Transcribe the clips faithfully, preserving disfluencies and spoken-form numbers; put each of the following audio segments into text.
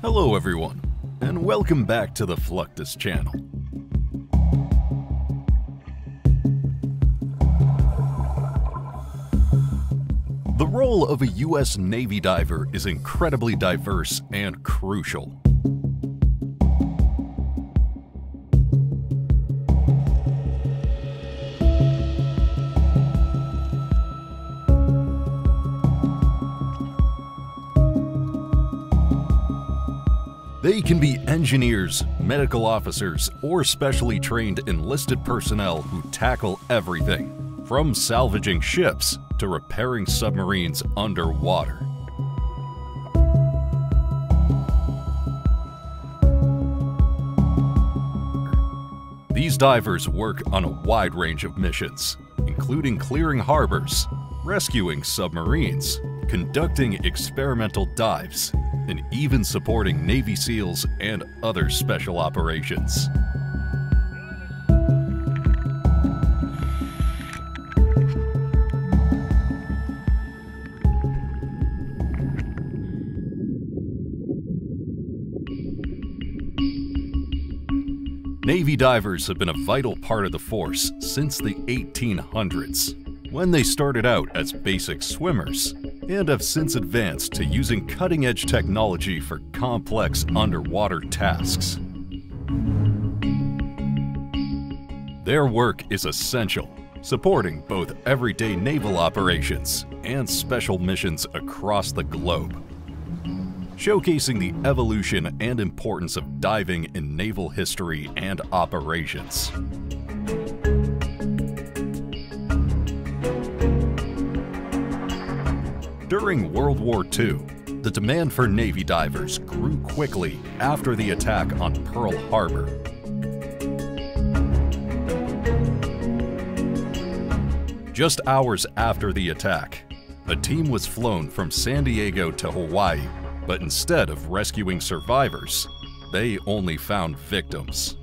Hello everyone, and welcome back to the Fluctus Channel. The role of a U S Navy diver is incredibly diverse and crucial. They can be engineers, medical officers, or specially trained enlisted personnel who tackle everything, from salvaging ships to repairing submarines underwater. These divers work on a wide range of missions, including clearing harbors, rescuing submarines, conducting experimental dives, and even supporting Navy SEALs and other special operations. Navy divers have been a vital part of the force since the eighteen hundreds, when they started out as basic swimmers, and have since advanced to using cutting-edge technology for complex underwater tasks. Their work is essential, supporting both everyday naval operations and special missions across the globe, showcasing the evolution and importance of diving in naval history and operations. During World War Two, the demand for Navy divers grew quickly after the attack on Pearl Harbor. Just hours after the attack, a team was flown from San Diego to Hawaii, but instead of rescuing survivors, they only found victims.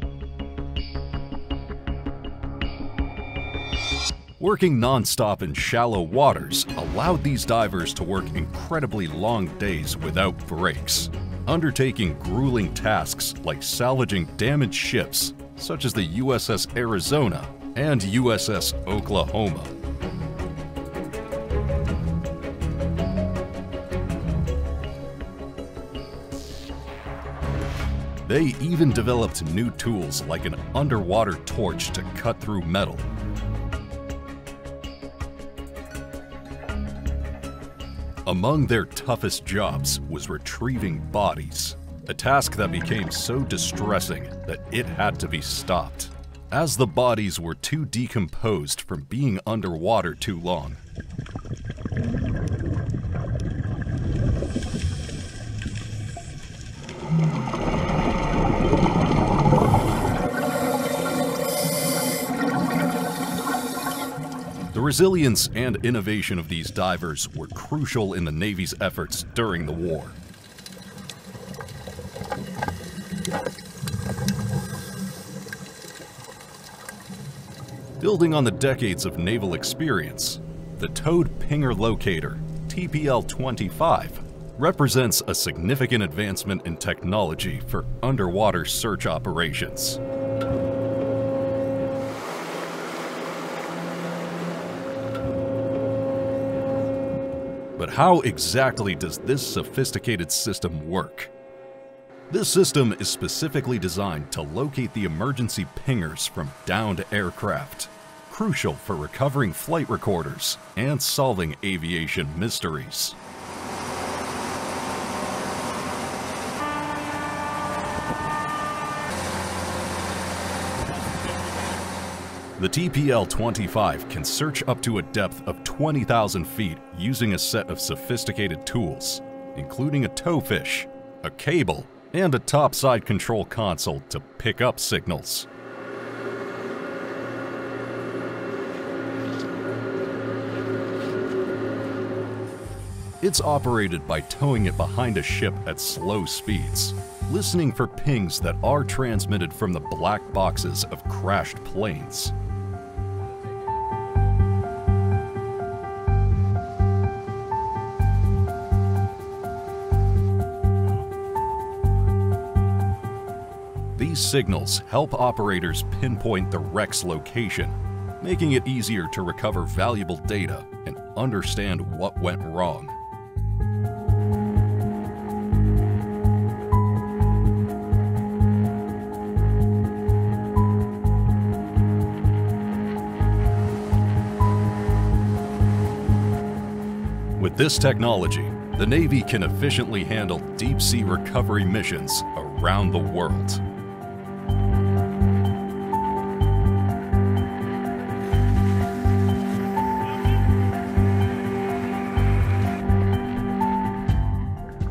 Working non-stop in shallow waters allowed these divers to work incredibly long days without breaks, undertaking grueling tasks like salvaging damaged ships such as the U S S Arizona and U S S Oklahoma. They even developed new tools like an underwater torch to cut through metal. Among their toughest jobs was retrieving bodies, a task that became so distressing that it had to be stopped, as the bodies were too decomposed from being underwater too long. The resilience and innovation of these divers were crucial in the Navy's efforts during the war. Building on the decades of naval experience, the Towed Pinger Locator, T P L twenty-five, represents a significant advancement in technology for underwater search operations. But how exactly does this sophisticated system work? This system is specifically designed to locate the emergency pingers from downed aircraft, crucial for recovering flight recorders and solving aviation mysteries. The T P L twenty-five can search up to a depth of twenty thousand feet using a set of sophisticated tools, including a tow fish, a cable, and a topside control console to pick up signals. It's operated by towing it behind a ship at slow speeds, listening for pings that are transmitted from the black boxes of crashed planes. These signals help operators pinpoint the wreck's location, making it easier to recover valuable data and understand what went wrong. With this technology, the Navy can efficiently handle deep-sea recovery missions around the world.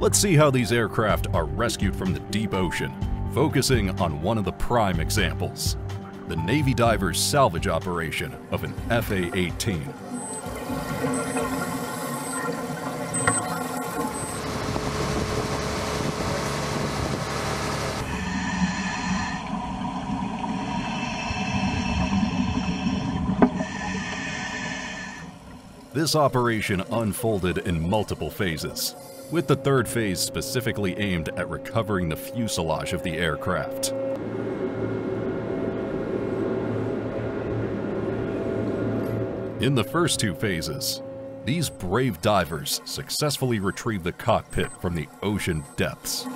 Let's see how these aircraft are rescued from the deep ocean, focusing on one of the prime examples, the Navy divers' salvage operation of an F A eighteen. This operation unfolded in multiple phases, with the third phase specifically aimed at recovering the fuselage of the aircraft. In the first two phases, these brave divers successfully retrieved the cockpit from the ocean depths.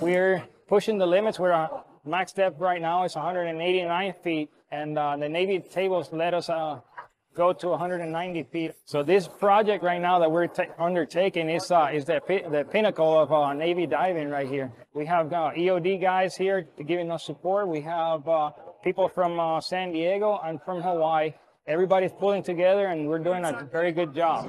We're pushing the limits. We're on max depth right now is one hundred eighty-nine feet, and uh, the Navy tables let us uh, go to one hundred ninety feet. So this project right now that we're undertaking is uh, is the, pi the pinnacle of uh, Navy diving right here. We have uh, E O D guys here giving us support. We have uh, people from uh, San Diego and from Hawaii. Everybody's pulling together, and we're doing a very good job.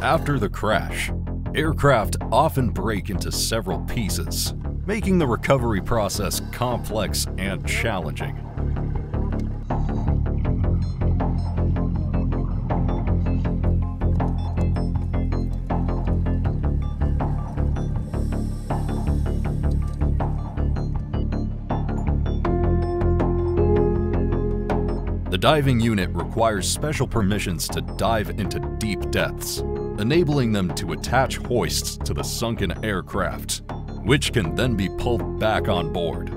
After the crash, aircraft often break into several pieces, making the recovery process complex and challenging. The diving unit requires special permissions to dive into deep depths, enabling them to attach hoists to the sunken aircraft, which can then be pulled back on board.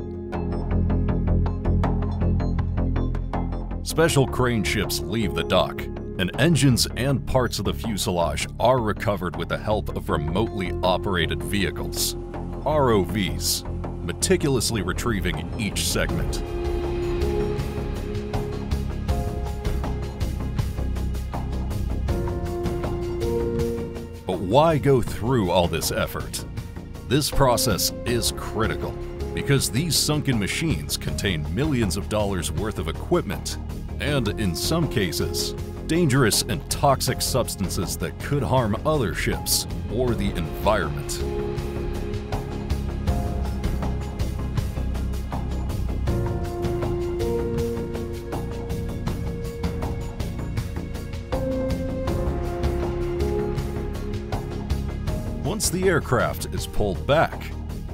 Special crane ships leave the dock, and engines and parts of the fuselage are recovered with the help of remotely operated vehicles, R O Vs, meticulously retrieving each segment. Why go through all this effort? This process is critical because these sunken machines contain millions of dollars worth of equipment and, in some cases, dangerous and toxic substances that could harm other ships or the environment. Once the aircraft is pulled back,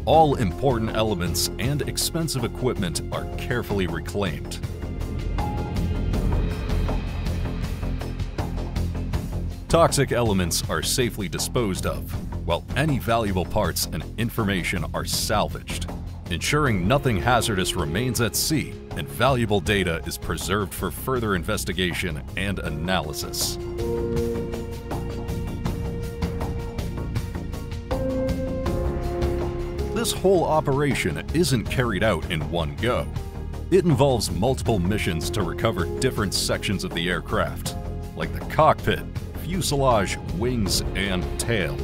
all important elements and expensive equipment are carefully reclaimed. Toxic elements are safely disposed of, while any valuable parts and information are salvaged, ensuring nothing hazardous remains at sea and valuable data is preserved for further investigation and analysis. This whole operation isn't carried out in one go. It involves multiple missions to recover different sections of the aircraft, like the cockpit, fuselage, wings, and tail.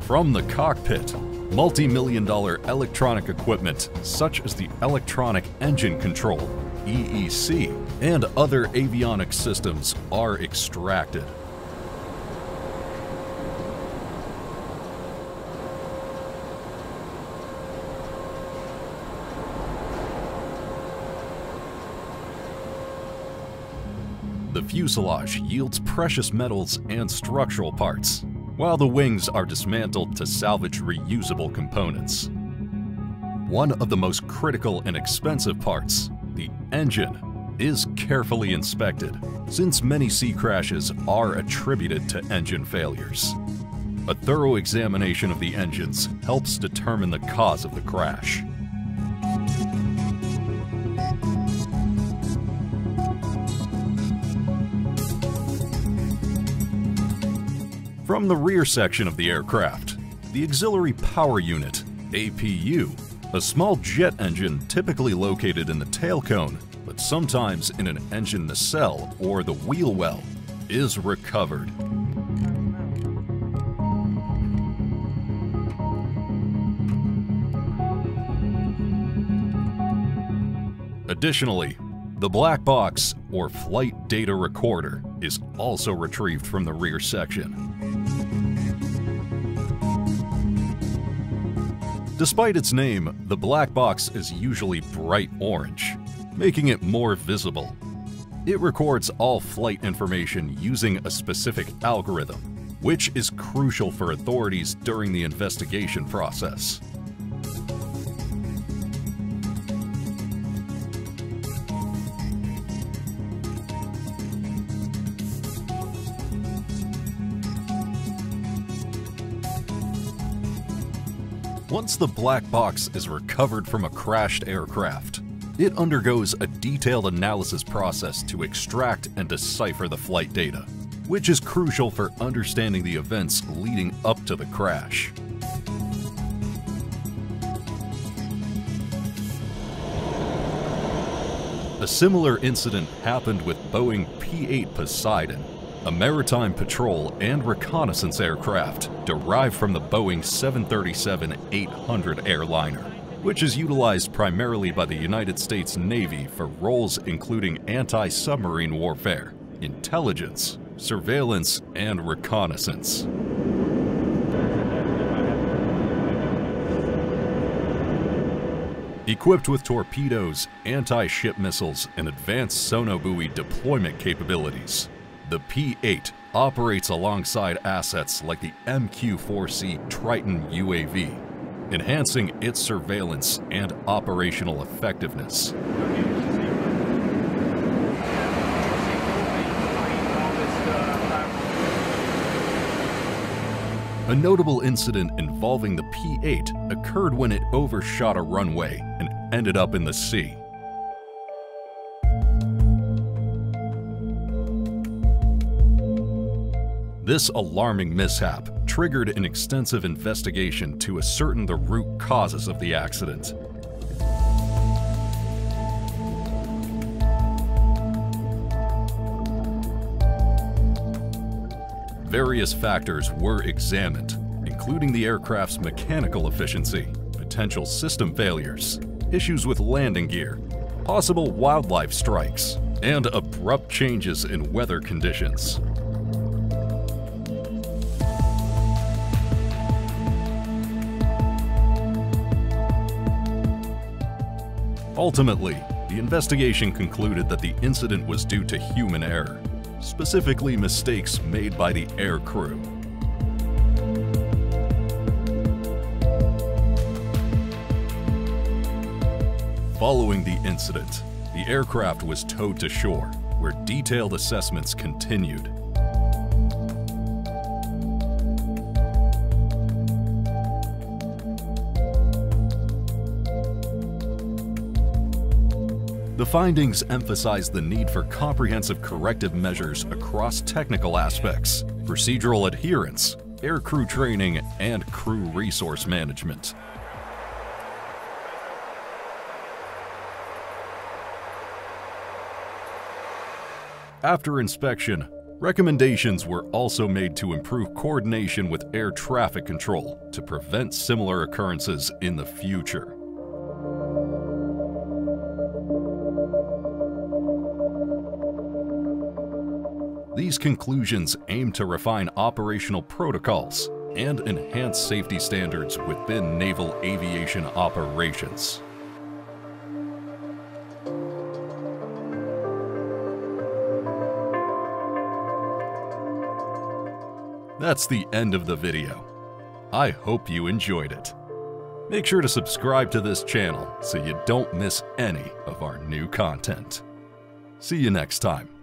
From the cockpit, multi-million dollar electronic equipment such as the Electronic Engine Control, E E C, and other avionics systems are extracted. The fuselage yields precious metals and structural parts, while the wings are dismantled to salvage reusable components. One of the most critical and expensive parts, the engine, is carefully inspected, since many sea crashes are attributed to engine failures. A thorough examination of the engines helps determine the cause of the crash. From the rear section of the aircraft, the auxiliary power unit, A P U, a small jet engine typically located in the tail cone, but sometimes in an engine nacelle or the wheel well, is recovered. Additionally, the black box or flight data recorder is also retrieved from the rear section. Despite its name, the black box is usually bright orange, making it more visible. It records all flight information using a specific algorithm, which is crucial for authorities during the investigation process. Once the black box is recovered from a crashed aircraft, it undergoes a detailed analysis process to extract and decipher the flight data, which is crucial for understanding the events leading up to the crash. A similar incident happened with Boeing P eight Poseidon, a maritime patrol and reconnaissance aircraft derived from the Boeing seven thirty-seven eight hundred airliner, which is utilized primarily by the United States Navy for roles including anti-submarine warfare, intelligence, surveillance, and reconnaissance. Equipped with torpedoes, anti-ship missiles, and advanced sonobuoy deployment capabilities, the P eight operates alongside assets like the M Q four C Triton U A V, enhancing its surveillance and operational effectiveness. A notable incident involving the P eight occurred when it overshot a runway and ended up in the sea. This alarming mishap triggered an extensive investigation to ascertain the root causes of the accident. Various factors were examined, including the aircraft's mechanical efficiency, potential system failures, issues with landing gear, possible wildlife strikes, and abrupt changes in weather conditions. Ultimately, the investigation concluded that the incident was due to human error, specifically mistakes made by the air crew. Following the incident, the aircraft was towed to shore, where detailed assessments continued. The findings emphasize the need for comprehensive corrective measures across technical aspects, procedural adherence, aircrew training, and crew resource management. After inspection, recommendations were also made to improve coordination with air traffic control to prevent similar occurrences in the future. These conclusions aim to refine operational protocols and enhance safety standards within naval aviation operations. That's the end of the video. I hope you enjoyed it. Make sure to subscribe to this channel so you don't miss any of our new content. See you next time.